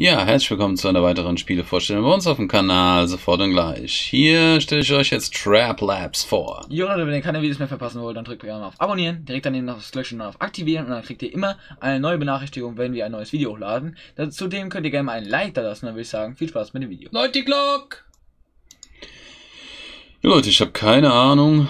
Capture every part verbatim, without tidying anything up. Ja, herzlich willkommen zu einer weiteren Spielevorstellung bei uns auf dem Kanal Sofort und Gleich. Hier stelle ich euch jetzt Trap Labs vor. Jo Leute, wenn ihr keine Videos mehr verpassen wollt, dann drückt gerne auf Abonnieren, direkt daneben noch das Glöckchen und auf Aktivieren und dann kriegt ihr immer eine neue Benachrichtigung, wenn wir ein neues Video hochladen. Zudem könnt ihr gerne mal einen Like da lassen, dann würde ich sagen, viel Spaß mit dem Video. Leute, die Glock! Jo Leute, ich habe keine Ahnung,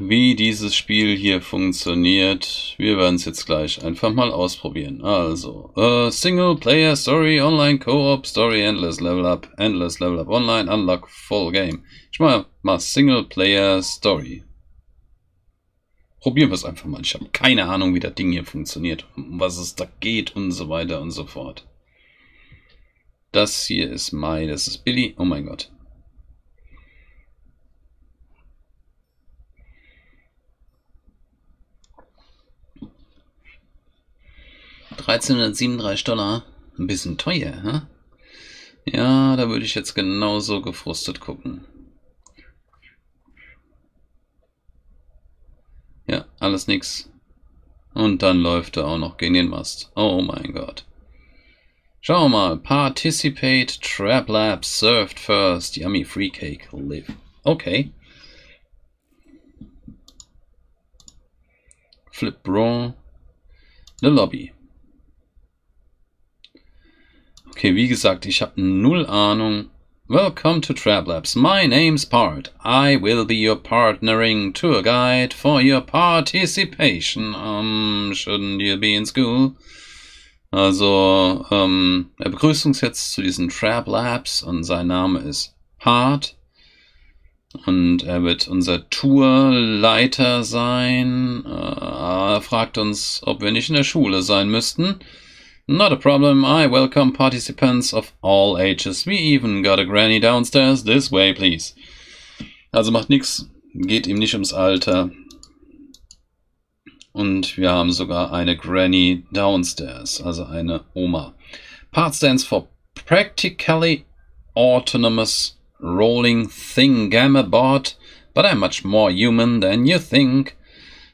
wie dieses Spiel hier funktioniert. Wir werden es jetzt gleich einfach mal ausprobieren. Also, uh, Single Player Story, Online Co-op Story, Endless Level Up, Endless Level Up Online, Unlock Full Game. Ich mache mal Single Player Story. Probieren wir es einfach mal. Ich habe keine Ahnung, wie das Ding hier funktioniert, um was es da geht und so weiter und so fort. Das hier ist Mai, das ist Billy. Oh mein Gott. dreizehnhundertsiebenunddreißig Dollar. Ein bisschen teuer, hä? Ja, da würde ich jetzt genauso gefrustet gucken. Ja, alles nix. Und dann läuft er auch noch gegen den Mast. Oh mein Gott. Schauen wir mal. Participate, Trap Labs, served first, yummy free cake, live. Okay. Flip Brawl. The Lobby. Okay, wie gesagt, ich habe null Ahnung. Welcome to Trap Labs. My name's Part. I will be your partnering tour guide for your participation. Um, shouldn't you be in school? Also, ähm, er begrüßt uns jetzt zu diesen Trap Labs und sein Name ist Part. Und er wird unser Tourleiter sein. Er fragt uns, ob wir nicht in der Schule sein müssten. Not a problem, I welcome participants of all ages. We even got a granny downstairs, this way please. Also macht nichts, geht ihm nicht ums Alter. Und wir haben sogar eine Granny downstairs, also eine Oma. Part stands for Practically Autonomous Rolling Thing Gamma Bot, but I'm much more human than you think.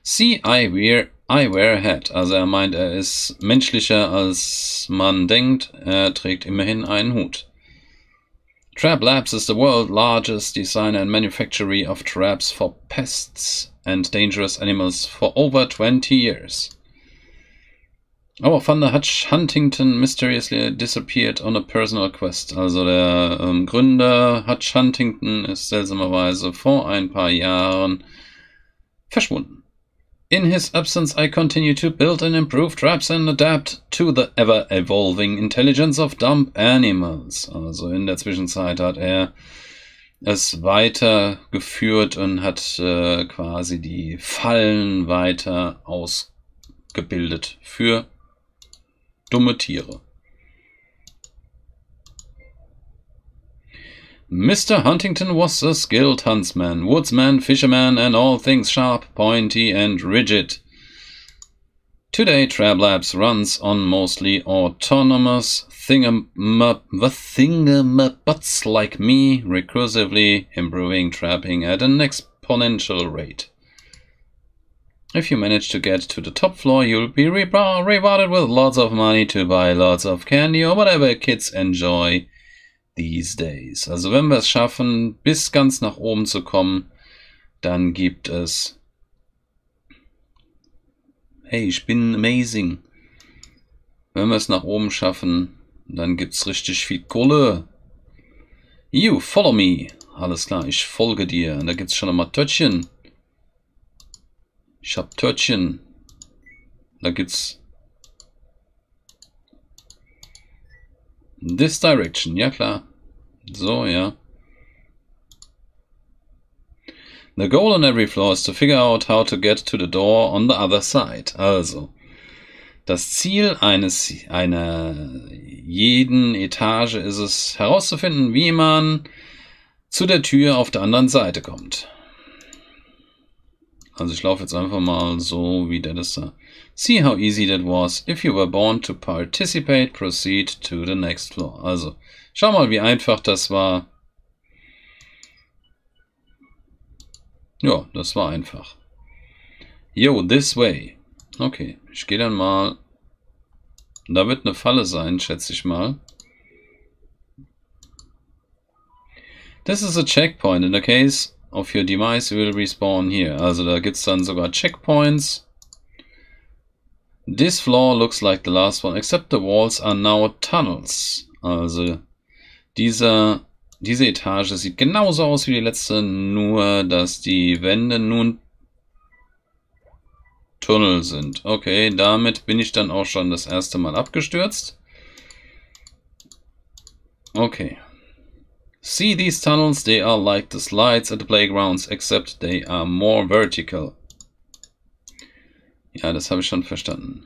See, I wear... I wear a hat. Also er meint, er ist menschlicher als man denkt. Er trägt immerhin einen Hut. Trap Labs is the world's largest designer and manufacturer of traps for pests and dangerous animals for over twenty years. Our founder Hutch Huntington mysteriously disappeared on a personal quest. Also der ähm, Gründer Hutch Huntington ist seltsamerweise vor ein paar Jahren verschwunden. In his absence, I continue to build and improve traps and adapt to the ever-evolving intelligence of dumb animals. Also in der Zwischenzeit hat er es weitergeführt und hat äh, quasi die Fallen weiter ausgebildet für dumme Tiere. Mister Huntington was a skilled huntsman, woodsman, fisherman, and all things sharp, pointy, and rigid. Today, Trap Labs runs on mostly autonomous thingamabots like me, recursively improving trapping at an exponential rate. If you manage to get to the top floor, you'll be re rewarded with lots of money to buy lots of candy or whatever kids enjoy these days. Also wenn wir es schaffen, bis ganz nach oben zu kommen, dann gibt es... Hey, ich bin amazing. Wenn wir es nach oben schaffen, dann gibt es richtig viel Kohle. You follow me. Alles klar, ich folge dir. Und da gibt es schon nochmal Törtchen. Ich hab Törtchen. Da gibt's... This direction, ja klar. So, ja. The goal on every floor is to figure out how to get to the door on the other side. Also, das Ziel eines einer jeden Etage ist es, herauszufinden, wie man zu der Tür auf der anderen Seite kommt. Also ich laufe jetzt einfach mal so, wie der das da. See how easy that was. If you were born to participate, proceed to the next floor. Also, schau mal, wie einfach das war. Ja, das war einfach. Yo, this way. Okay, ich gehe dann mal. Da wird eine Falle sein, schätze ich mal. This is a checkpoint. In the case of your demise, you will respawn here. Also da gibt es dann sogar Checkpoints. This floor looks like the last one, except the walls are now tunnels. Also dieser, diese Etage sieht genauso aus wie die letzte, nur dass die Wände nun Tunnel sind. Okay, damit bin ich dann auch schon das erste Mal abgestürzt. Okay. See these tunnels, they are like the slides at the playgrounds, except they are more vertical. Ja, das habe ich schon verstanden.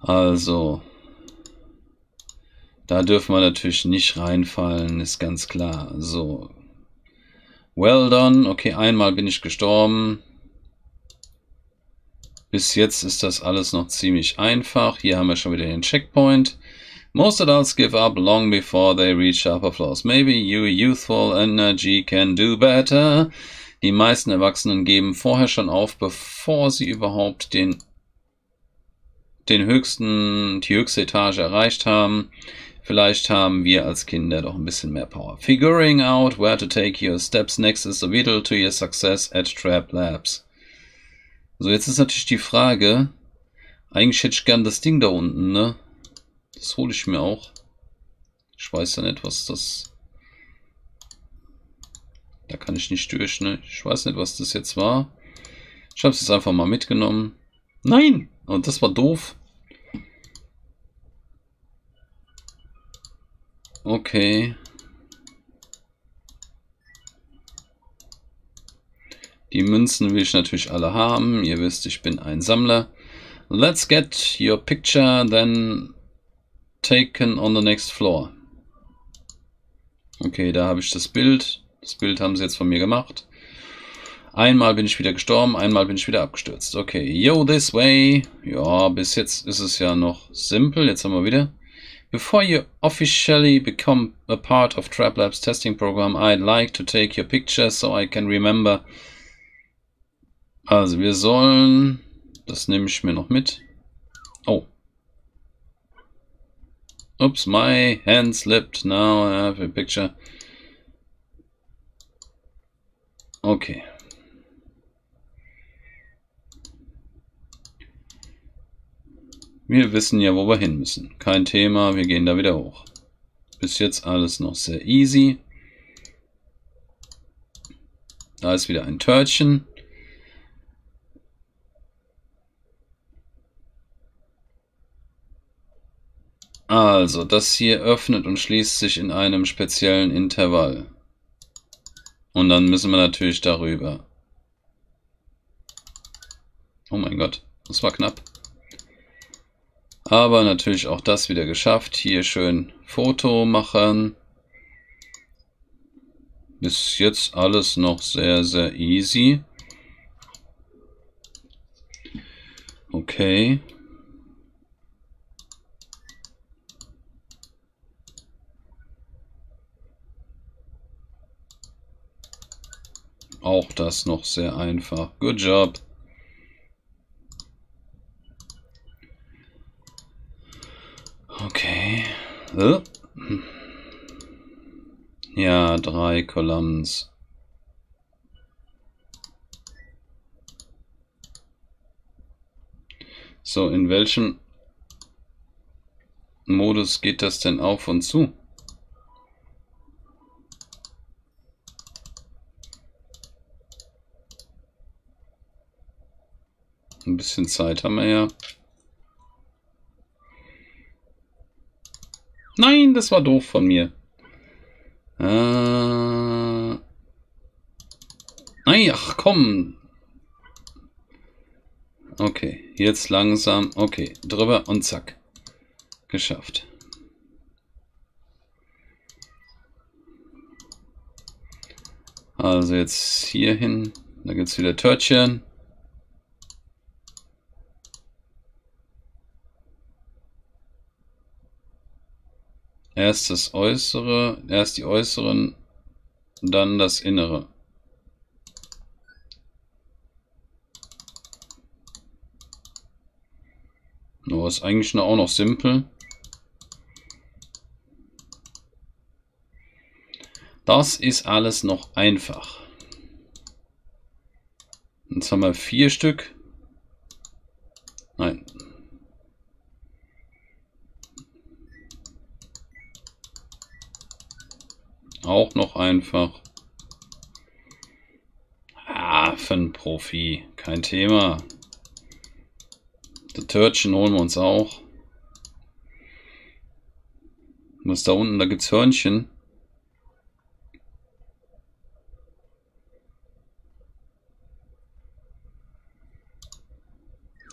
Also, da dürfen wir natürlich nicht reinfallen, ist ganz klar. So, well done. Okay, einmal bin ich gestorben. Bis jetzt ist das alles noch ziemlich einfach. Hier haben wir schon wieder den Checkpoint. Most adults give up long before they reach upper floors. Maybe your youthful energy can do better. Die meisten Erwachsenen geben vorher schon auf, bevor sie überhaupt den, den höchsten, die höchste Etage erreicht haben. Vielleicht haben wir als Kinder doch ein bisschen mehr Power. Figuring out where to take your steps next is the riddle to your success at Trap Labs. So, jetzt ist natürlich die Frage, eigentlich hätte ich gern das Ding da unten, ne? Das hole ich mir auch. Ich weiß ja nicht, was das... Da kann ich nicht durch, ne? Ich weiß nicht, was das jetzt war. Ich habe es jetzt einfach mal mitgenommen. Nein! Und das war doof. Okay. Die Münzen will ich natürlich alle haben. Ihr wisst, ich bin ein Sammler. Let's get your picture then taken on the next floor. Okay, da habe ich das Bild. Das Bild haben sie jetzt von mir gemacht. Einmal bin ich wieder gestorben, einmal bin ich wieder abgestürzt. Okay, yo, this way. Ja, bis jetzt ist es ja noch simpel. Jetzt haben wir wieder. Before you officially become a part of Trap Labs testing program, I'd like to take your picture so I can remember. Also wir sollen, das nehme ich mir noch mit. Oh. Ups, my hand slipped. Now I have a picture. Okay. Wir wissen ja, wo wir hin müssen. Kein Thema, wir gehen da wieder hoch. Bis jetzt alles noch sehr easy. Da ist wieder ein Törtchen. Also, das hier öffnet und schließt sich in einem speziellen Intervall. Und dann müssen wir natürlich darüber. Oh mein Gott, das war knapp. Aber natürlich auch das wieder geschafft. Hier schön Foto machen. Bis jetzt alles noch sehr, sehr easy. Okay. Auch das noch sehr einfach. Good job. Okay. Ja, drei Kolumnen. So, in welchem Modus geht das denn auf und zu? Ein bisschen Zeit haben wir ja. Nein, das war doof von mir. Äh... Nein, ach komm. Okay, jetzt langsam. Okay, drüber und zack. Geschafft. Also jetzt hier hin. Da gibt es wieder Törtchen. Erst das Äußere, erst die Äußeren, dann das Innere. Nur ist eigentlich auch noch simpel. Das ist alles noch einfach. Jetzt haben wir vier Stück. Nein. Auch noch einfach. Ah, für einen Profi. Kein Thema. Das Törtchen holen wir uns auch. Was da unten? Da gibt es Hörnchen.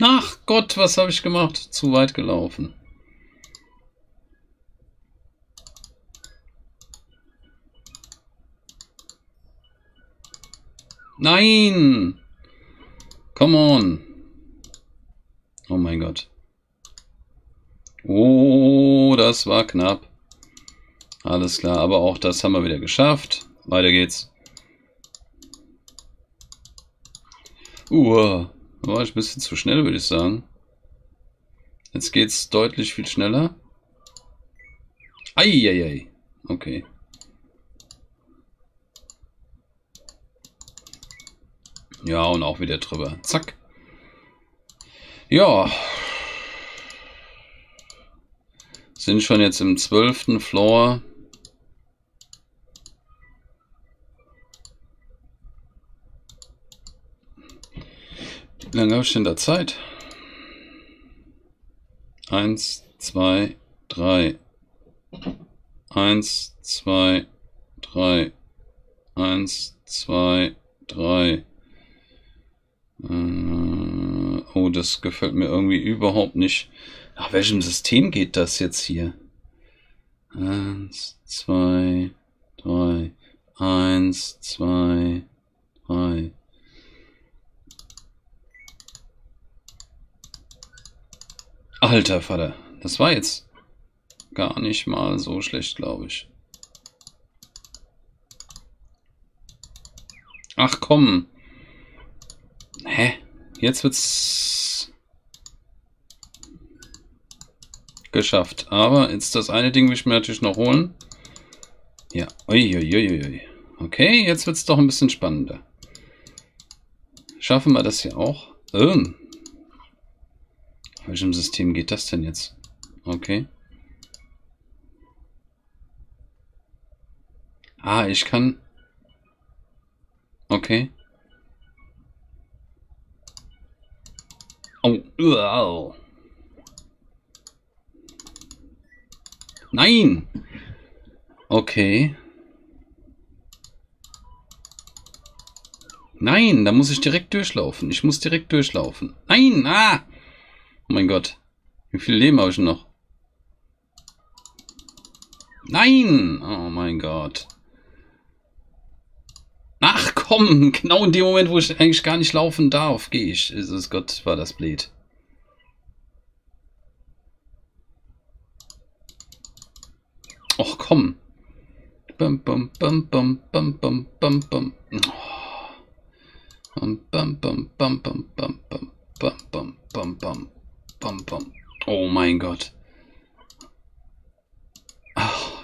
Ach Gott, was habe ich gemacht? Zu weit gelaufen. Nein! Come on! Oh mein Gott. Oh, das war knapp. Alles klar, aber auch das haben wir wieder geschafft. Weiter geht's. Uh, war ich ein bisschen zu schnell, würde ich sagen. Jetzt geht's deutlich viel schneller. Eieiei. Okay. Ja, und auch wieder drüber. Zack. Ja. Sind schon jetzt im zwölften Floor. Wie lange habe ich denn da Zeit? Eins, zwei, drei. Eins, zwei, drei. Eins, zwei, drei. Oh, das gefällt mir irgendwie überhaupt nicht. Nach welchem System geht das jetzt hier? Eins, zwei, drei. Eins, zwei, drei. Alter Vater, das war jetzt gar nicht mal so schlecht, glaube ich. Ach komm. Hä? Jetzt wird's geschafft. Aber jetzt das eine Ding will ich mir natürlich noch holen. Ja. Uiuiuiui. Okay, jetzt wird's doch ein bisschen spannender. Schaffen wir das hier auch? Ähm. Auf welchem System geht das denn jetzt? Okay. Ah, ich kann... Okay. Oh, wow. Nein! Okay. Nein, da muss ich direkt durchlaufen. Ich muss direkt durchlaufen. Nein! Ah! Oh mein Gott. Wie viel Leben habe ich noch? Nein! Oh mein Gott. Ach komm, genau in dem Moment, wo ich eigentlich gar nicht laufen darf, gehe ich. Jesus Gott, war das blöd. Och komm. Bum, bum, bum, bum, bum, bum, bum, bum. Bum, bum, bum, bum, bum, bum, bum, bum, bum, bum, bum, bum. Oh mein Gott. Ach, oh.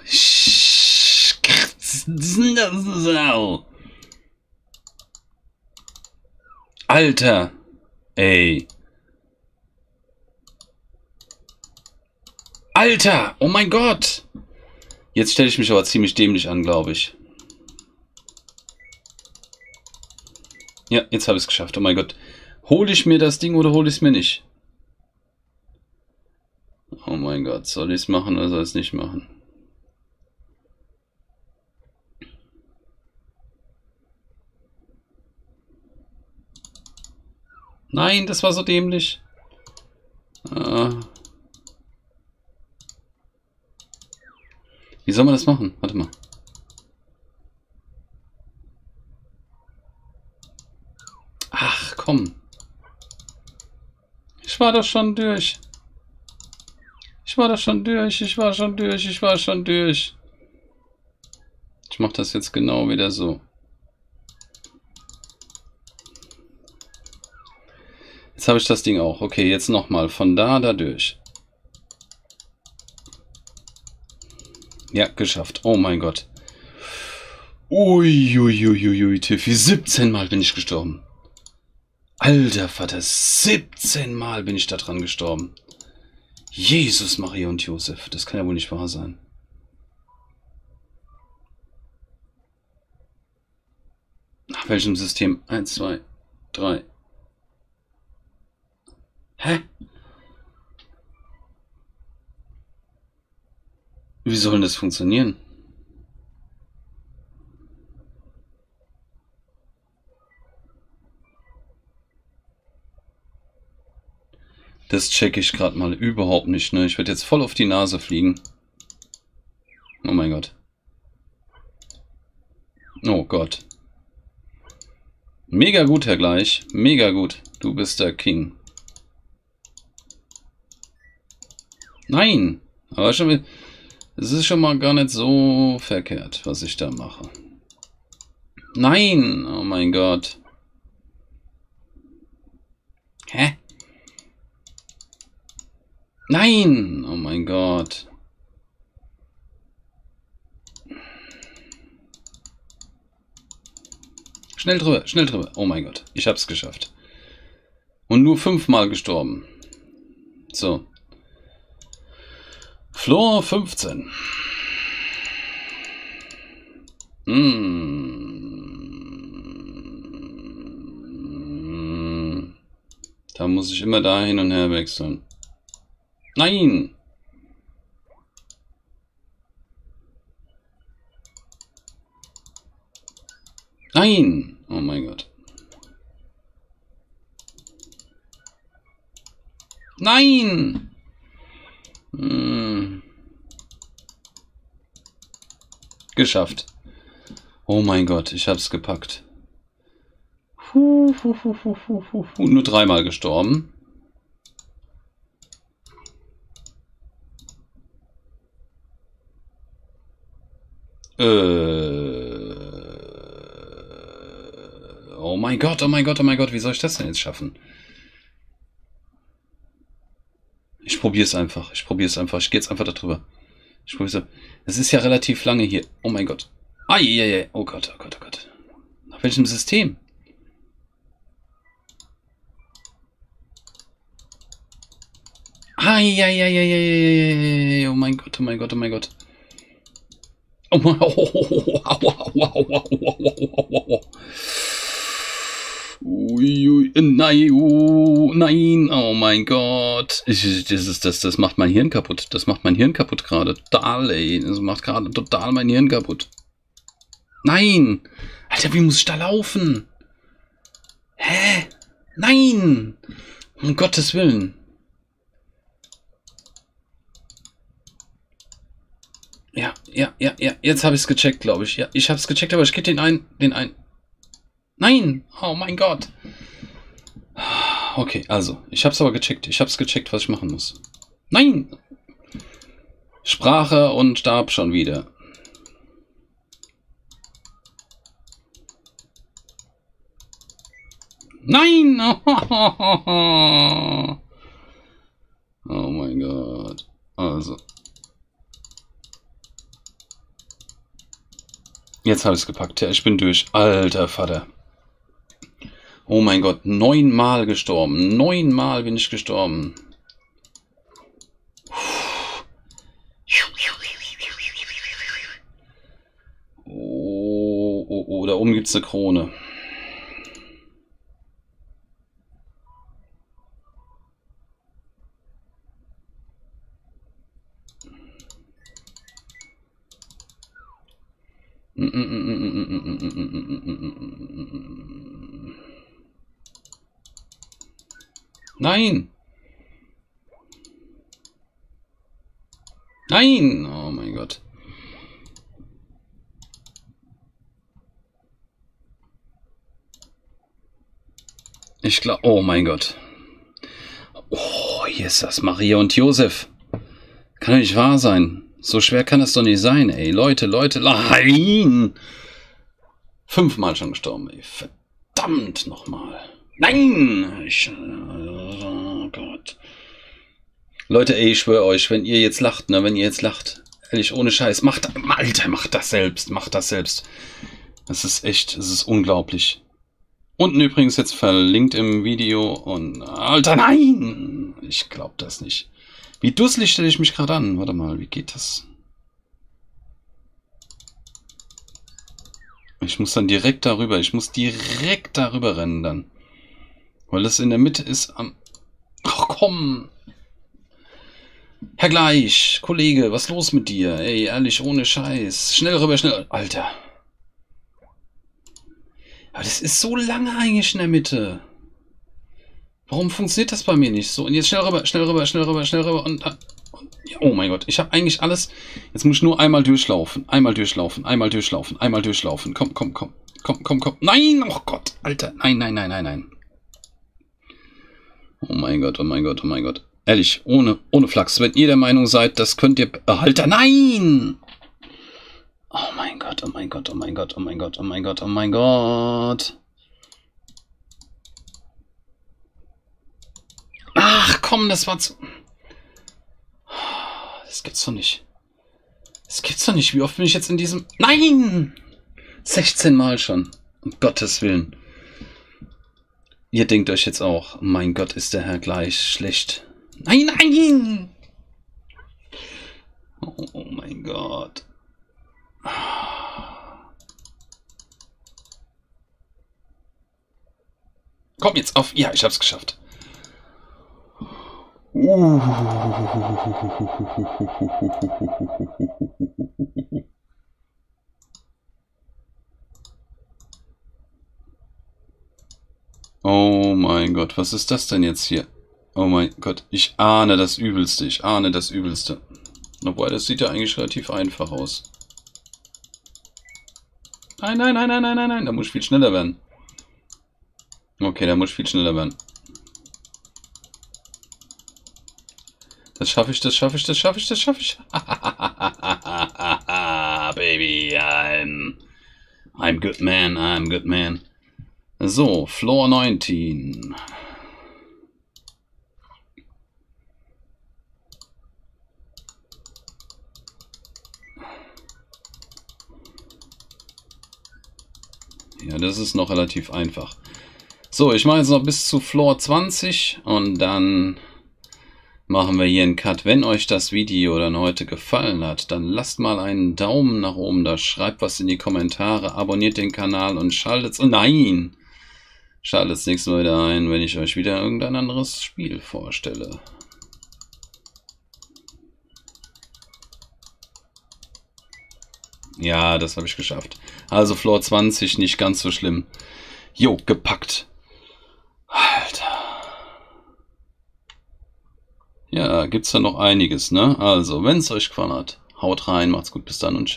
Alter! Ey! Alter! Oh mein Gott! Jetzt stelle ich mich aber ziemlich dämlich an, glaube ich. Ja, jetzt habe ich es geschafft. Oh mein Gott. Hole ich mir das Ding oder hole ich es mir nicht? Oh mein Gott. Soll ich es machen oder soll ich es nicht machen? Nein, das war so dämlich. Äh. Wie soll man das machen? Warte mal. Ach, komm. Ich war doch schon durch. Ich war doch schon durch. Ich war schon durch. Ich war schon durch. Ich mach das jetzt genau wieder so. Jetzt habe ich das Ding auch. Okay, jetzt nochmal. Von da, da durch. Ja, geschafft. Oh mein Gott. Uiuiuiui, Tiffy, siebzehn Mal bin ich gestorben. Alter Vater, siebzehn Mal bin ich da dran gestorben. Jesus, Maria und Josef, das kann ja wohl nicht wahr sein. Nach welchem System? eins, zwei, drei. Hä? Wie soll denn das funktionieren? Das checke ich gerade mal überhaupt nicht, ne? Ich werde jetzt voll auf die Nase fliegen. Oh mein Gott. Oh Gott. Mega gut, Herr Gleich. Mega gut. Du bist der King. Nein! Aber schon, es ist schon mal gar nicht so verkehrt, was ich da mache. Nein! Oh mein Gott. Hä? Nein! Oh mein Gott. Schnell drüber, schnell drüber. Oh mein Gott, ich hab's geschafft. Und nur fünfmal gestorben. So. Floor fünfzehn. Hm. Da muss ich immer da hin und her wechseln. Nein! Nein! Oh mein Gott. Nein! Hm. Geschafft. Oh mein Gott, ich hab's gepackt. Huh, huh, huh, huh, huh, huh. Nur dreimal gestorben. Äh, oh mein Gott, oh mein Gott, oh mein Gott, wie soll ich das denn jetzt schaffen? Ich probiere es einfach, ich probiere es einfach, ich gehe jetzt einfach darüber. Ich probiere es. Es ist ja relativ lange hier. Oh mein Gott. Ai, ai, ai. Oh Gott, oh Gott, oh Gott. Nach welchem System? Ai, ai, ai, ai, ai. Oh mein Gott, oh mein Gott, oh mein Gott. Oh mein Gott. Nein, oh, nein, oh mein Gott. Das, ist, das, das macht mein Hirn kaputt. Das macht mein Hirn kaputt gerade. Total, ey. Das macht gerade total mein Hirn kaputt. Nein. Alter, wie muss ich da laufen? Hä? Nein. Um Gottes Willen. Ja, ja, ja, ja. Jetzt habe ich es gecheckt, glaube ich. Ja, ich habe es gecheckt, aber ich gebe den einen, den einen. Nein! Oh mein Gott! Okay, also. Ich habe es aber gecheckt. Ich habe es gecheckt, was ich machen muss. Nein! Sprache und Stab schon wieder. Nein! Oh mein Gott. Also. Jetzt habe ich es gepackt. Ja, ich bin durch. Alter Vater. Oh mein Gott. Neunmal gestorben. Neunmal bin ich gestorben. Oh, oh, oh. Da oben gibt es eine Krone. Nein! Nein! Oh mein Gott. Ich glaube... Oh mein Gott. Oh, hier ist das. Maria und Josef. Kann doch nicht wahr sein. So schwer kann das doch nicht sein, ey. Leute, Leute, nein! Fünfmal schon gestorben, ey. Verdammt nochmal. Nein! Ich, oh Gott. Leute, ey, ich schwöre euch, wenn ihr jetzt lacht, ne, wenn ihr jetzt lacht, ehrlich, ohne Scheiß, macht, Alter, macht das selbst, macht das selbst. Es ist echt, es ist unglaublich. Unten übrigens jetzt verlinkt im Video und... Alter, nein! Ich glaube das nicht. Wie dusselig stelle ich mich gerade an? Warte mal, wie geht das? Ich muss dann direkt darüber, ich muss direkt darüber rennen dann. Weil das in der Mitte ist am... Ach komm! Herr Gleich, Kollege, was ist los mit dir? Ey, ehrlich, ohne Scheiß. Schnell rüber, schnell... Alter! Aber das ist so lange eigentlich in der Mitte. Warum funktioniert das bei mir nicht so? Und jetzt schnell rüber, schnell rüber, schnell rüber, schnell rüber und... und oh mein Gott, ich habe eigentlich alles... Jetzt muss ich nur einmal durchlaufen, einmal durchlaufen, einmal durchlaufen, einmal durchlaufen. Komm, komm, komm, komm, komm, komm. Nein, oh Gott, Alter. Nein, nein, nein, nein, nein. Oh mein Gott, oh mein Gott, oh mein Gott. Ehrlich, ohne, ohne Flachs. Wenn ihr der Meinung seid, das könnt ihr... Alter, nein! Oh mein Gott, oh mein Gott, oh mein Gott, oh mein Gott, oh mein Gott, oh mein Gott. Ach komm, das war zu... Das gibt's doch nicht. Das gibt's doch nicht. Wie oft bin ich jetzt in diesem... Nein! sechzehn Mal schon. Um Gottes Willen. Ihr denkt euch jetzt auch, mein Gott, ist der Herr Gleich schlecht. Nein, nein! Oh, oh mein Gott. Komm jetzt auf. Ja, ich hab's geschafft. Uh. Oh mein Gott, was ist das denn jetzt hier? Oh mein Gott, ich ahne das Übelste, ich ahne das Übelste. Obwohl, das sieht ja eigentlich relativ einfach aus. Nein, nein, nein, nein, nein, nein, nein, da muss ich viel schneller werden. Okay, da muss ich viel schneller werden. Das schaffe ich, das schaffe ich, das schaffe ich, das schaffe ich. Baby, I'm, I'm good man, I'm good man. So, Floor neunzehn. Ja, das ist noch relativ einfach. So, ich mache jetzt noch bis zu Floor zwanzig und dann... machen wir hier einen Cut. Wenn euch das Video dann heute gefallen hat, dann lasst mal einen Daumen nach oben da, schreibt was in die Kommentare, abonniert den Kanal und schaltet's, oh nein, schaltet's nächstes Mal wieder ein, wenn ich euch wieder irgendein anderes Spiel vorstelle. Ja, das habe ich geschafft. Also Floor zwanzig, nicht ganz so schlimm. Jo, gepackt. Alter. Ja, gibt's da noch einiges, ne? Also, wenn's euch gefallen hat, haut rein, macht's gut, bis dann und tschüss.